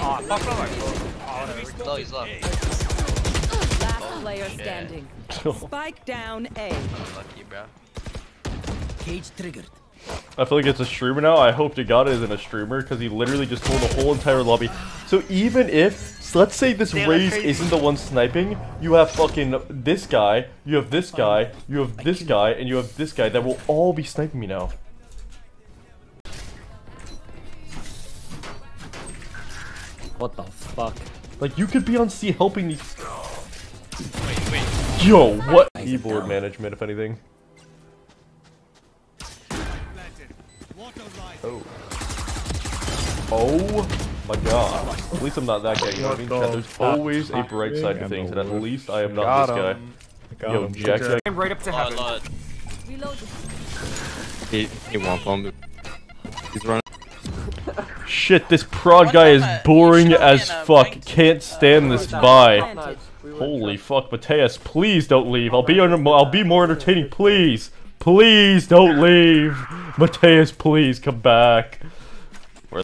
Aw, fuck over. Oh, he's low. Last player standing. Spike down A. Lucky, bro. Cage triggered. I feel like it's a streamer now. I hope to God it isn't a streamer because he literally just told the whole entire lobby. So even if, so let's say this Raze isn't the one sniping, you have fucking this guy, you have this guy, you have this guy, and you have this guy that will all be sniping me now. What the fuck? Like you could be on C helping these. Wait, wait. Yo, what? Keyboard management, if anything. Oh. Oh my god. At least I'm not that guy, you know what I mean? There's always a bright side to things, and at least I am not this guy. Yo, Jack, Jack. I'm right up to heaven. He won't bomb me. He's running. Shit, this prod guy is boring as fuck. Can't stand this vibe. Holy fuck, Mateus, please don't leave. I'll be more entertaining, please. Please don't leave. Mateus, please come back.